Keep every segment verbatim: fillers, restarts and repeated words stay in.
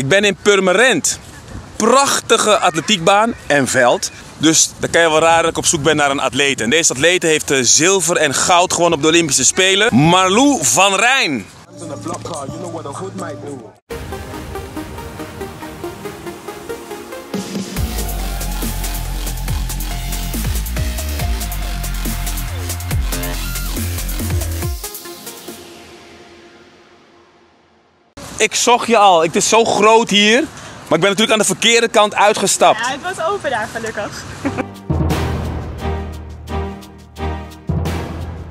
Ik ben in Purmerend. Prachtige atletiekbaan en veld. Dus dan kan je wel raar dat ik op zoek ben naar een atleet. En deze atleet heeft zilver en goud gewonnen op de Olympische Spelen. Marlou van Rhijn. Ik zocht je al. Het is zo groot hier. Maar ik ben natuurlijk aan de verkeerde kant uitgestapt. Ja, het was open daar gelukkig.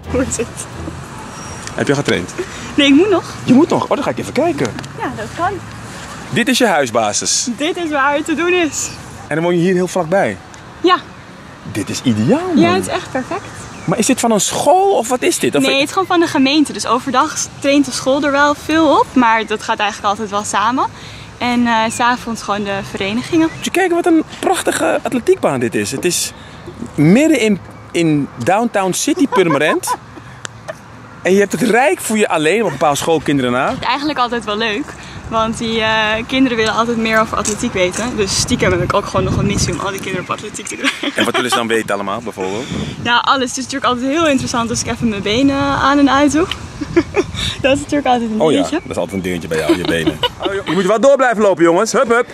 Hoe is het? Heb je al getraind? Nee, ik moet nog. Je moet nog? Oh, dan ga ik even kijken. Ja, dat kan. Dit is je huisbasis. Dit is waar het te doen is. En dan woon je hier heel vlakbij? Ja. Dit is ideaal, man. Ja, het is echt perfect. Maar is dit van een school of wat is dit? Of... Nee, het is gewoon van de gemeente. Dus overdag traint de school er wel veel op. Maar dat gaat eigenlijk altijd wel samen. En uh, 's avonds gewoon de verenigingen. Moet je kijken wat een prachtige atletiekbaan dit is. Het is midden in, in downtown city Purmerend. En je hebt het rijk voor je alleen, op een paar schoolkinderen na. Eigenlijk altijd wel leuk. Want die uh, kinderen willen altijd meer over atletiek weten. Dus stiekem heb ik ook gewoon nog een missie om al die kinderen op atletiek te doen. En wat willen ze dan weten allemaal bijvoorbeeld? Nou, alles. Het is natuurlijk altijd heel interessant als ik even mijn benen aan en uit doe. Dat is natuurlijk altijd een oh, dingetje. Ja, dat is altijd een dingetje bij jou, je benen. Oh, je moet wel door blijven lopen, jongens. Hup, hup.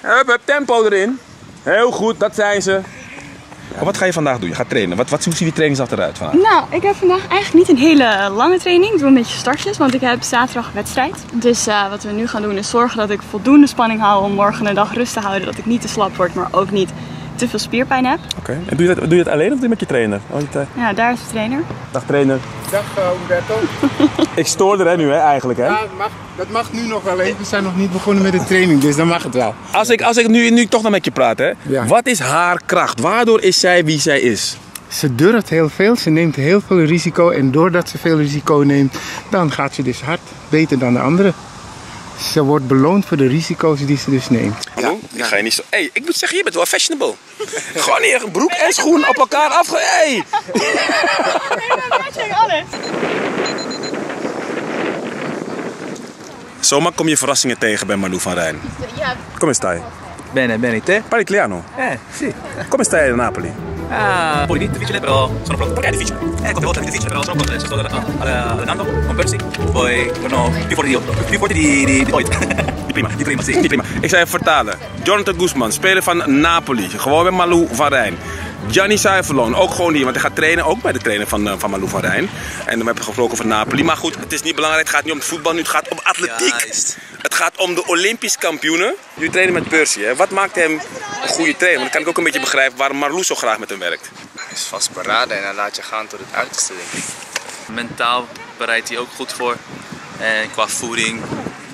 Hup, hup. Tempo erin. Heel goed, dat zijn ze. Ja. Wat ga je vandaag doen? Je gaat trainen. Wat, wat hoe ziet die trainingsdag eruit vandaag? Nou, ik heb vandaag eigenlijk niet een hele lange training. Ik doe een beetje startjes, want ik heb zaterdag wedstrijd. Dus uh, wat we nu gaan doen is zorgen dat ik voldoende spanning hou om morgen een dag rust te houden. Dat ik niet te slap word, maar ook niet te veel spierpijn heb. Oké. Okay. En doe je, dat, doe je dat alleen of doe je met je trainer? Oh, je tra ja, daar is de trainer. Dag trainer. Dag uh, Humberto. Ik stoor er hè, nu hè, eigenlijk hè? Ja, dat mag, dat mag nu nog wel even. We zijn nog niet begonnen met de training, dus dan mag het wel. Als ik, als ik nu, nu toch nog met je praat hè. Ja. Wat is haar kracht? Waardoor is zij wie zij is? Ze durft heel veel, ze neemt heel veel risico en doordat ze veel risico neemt, dan gaat ze dus hard beter dan de anderen. Ze wordt beloond voor de risico's die ze dus neemt. Ja, die ga je niet zo... Hé, hey, ik moet zeggen, je bent wel fashionable. Gewoon hier een broek en schoen op elkaar afge... Hé! Hey. Zomaar kom je verrassingen tegen bij Marlou van Rijn. Kom eens stai. Bene, bene, te? Paricliano. Eh, sì. Kom eens stai in Napoli. Ah, poi di difficile, però sono pronto. Perché è difficile? Eh, quante volte è difficile, però sono pronto. Sto allenando con Percy, poi sono più forte di oggi, più forte di, di, di ooit. Di prima, di prima, sì, di prima. Ik zei vertalen. Jonathan Guzman, speler van Napoli, gewoon bij Marlou van Rijn. Gianni Saifelon, ook gewoon hier, want hij gaat trainen, ook bij de trainer van, uh, van Marlou van Rijn. En we hebben gesproken over Napoli, maar goed, het is niet belangrijk, het gaat niet om het voetbal, nu het gaat om atletiek. Juist. Het gaat om de Olympisch kampioenen. Jullie trainen met Percy, hè? Wat maakt hem een goede trainer? Want dan kan ik ook een beetje begrijpen waarom Marlou zo graag met hem werkt. Hij is vastberaden en hij laat je gaan tot het uiterste, denk ik. Mentaal bereidt hij ook goed voor. En qua voeding,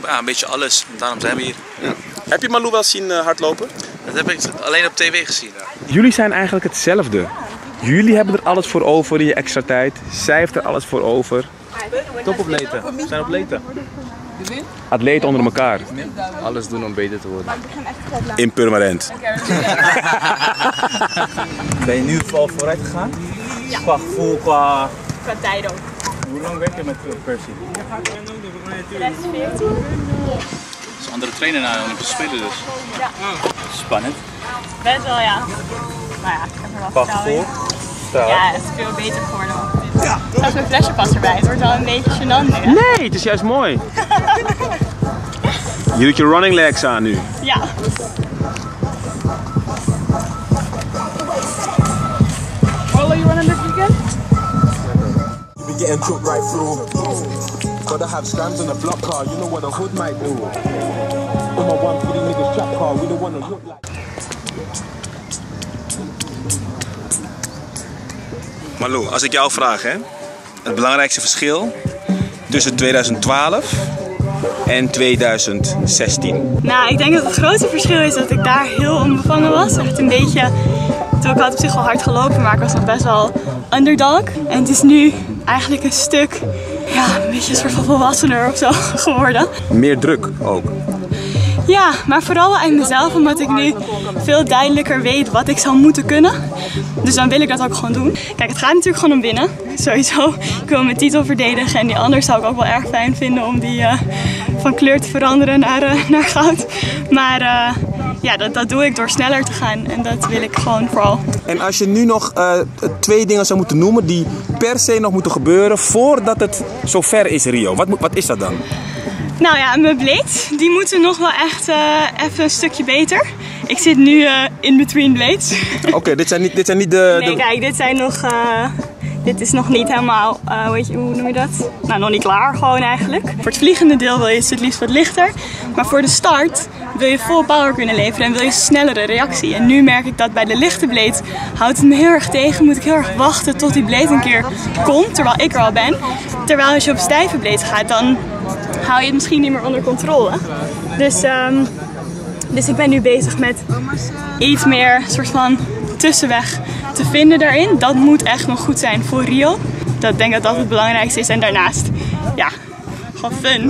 ja, een beetje alles. Daarom zijn we hier. Ja. Heb je Marlou wel zien hardlopen? Dat heb ik alleen op tv gezien. Ja. Jullie zijn eigenlijk hetzelfde. Jullie hebben er alles voor over in je extra tijd. Zij heeft er alles voor over. Topatleten. We zijn atleten. Atleten onder elkaar. Alles doen om beter te worden. In Purmerend. Ben je nu al vooruit gegaan? Ja. Qua gevoel, qua... Qua tijd ook. Hoe lang werk je met Percy? veertien. Dat is een andere trainer naar de Olympische Spelen dus. Ja. Spannend. Best wel ja. Maar ja, ik heb er wel vertrouwen in. Ja, het is veel beter geworden. Ja. Zelfs mijn flesje past erbij. Het wordt wel een beetje gênant nu. Hè? Nee, het is juist mooi. Je doet je running legs aan nu. Ja. Marlou, you running this weekend? You be getting took right through. Gotta have scams on the block car, you know what a hood might do. On my one pretty niggas trap car, we don't wanna look like. Marlou, als ik jou vraag, hè, het belangrijkste verschil tussen tweeduizend twaalf en tweeduizend zestien? Nou, ik denk dat het grootste verschil is dat ik daar heel onbevangen was. Echt een beetje, toen ik had op zich wel hard gelopen, maar ik was nog best wel underdog. En het is nu eigenlijk een stuk... Ja, een beetje een soort van volwassener of zo geworden. Meer druk ook? Ja, maar vooral aan mezelf, omdat ik nu veel duidelijker weet wat ik zou moeten kunnen. Dus dan wil ik dat ook gewoon doen. Kijk, het gaat natuurlijk gewoon om winnen. Sowieso. Ik wil mijn titel verdedigen en die anders zou ik ook wel erg fijn vinden om die uh, van kleur te veranderen naar, uh, naar goud. Maar uh, ja, dat, dat doe ik door sneller te gaan en dat wil ik gewoon vooral. En als je nu nog uh, twee dingen zou moeten noemen die per se nog moeten gebeuren voordat het zover is, Rio. Wat, wat is dat dan? Nou ja, mijn blades, die moeten nog wel echt uh, even een stukje beter. Ik zit nu uh, in between blades. Oké, okay, dit zijn niet, dit zijn niet de... Nee, de... kijk, dit zijn nog... Uh, dit is nog niet helemaal... Uh, weet je, hoe noem je dat? Nou, nog niet klaar gewoon eigenlijk. Voor het vliegende deel wil je het het liefst wat lichter. Maar voor de start wil je vol power kunnen leveren en wil je snellere reactie. En nu merk ik dat bij de lichte blade houdt het me heel erg tegen. Moet ik heel erg wachten tot die blade een keer komt, terwijl ik er al ben. Terwijl als je op stijve blades gaat, dan... hou je het misschien niet meer onder controle. Dus, um, dus ik ben nu bezig met iets meer soort van tussenweg te vinden daarin. Dat moet echt nog goed zijn voor Rio. Dat denk ik dat dat het belangrijkste is. En daarnaast, ja, gewoon fun.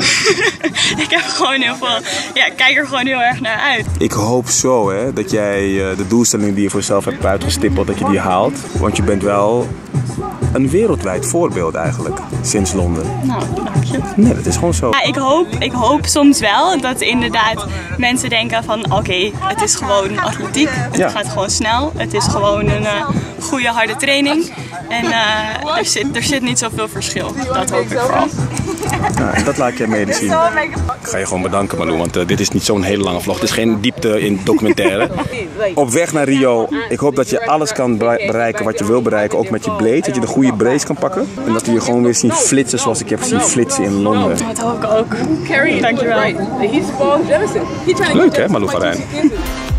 Ik heb gewoon heel veel, ja, ik kijk er gewoon heel erg naar uit. Ik hoop zo, hè, dat jij de doelstelling die je voor jezelf hebt uitgestippeld, dat je die haalt. Want je bent wel... een wereldwijd voorbeeld eigenlijk, sinds Londen. Nou, dank je. Nee, dat is gewoon zo. Ja, ik, hoop, ik hoop soms wel dat inderdaad mensen denken van oké, okay, het is gewoon atletiek. Het ja. gaat gewoon snel. Het is gewoon een uh, goede harde training. En uh, er, zit, er zit niet zoveel verschil. Dat hoop ik vooral. Nou, dat laat ik je mede zien. Ik ga je gewoon bedanken, Marlou, want uh, dit is niet zo'n hele lange vlog. Het is geen diepte in documentaire. Op weg naar Rio, ik hoop dat je alles kan bereiken wat je wil bereiken, ook met je blade. Dat je de goede brace kan pakken. En dat we je gewoon weer zien flitsen zoals ik heb zien flitsen in Londen. Dat hoop ik ook. Dankjewel. Leuk hè, Marlou van Rhijn.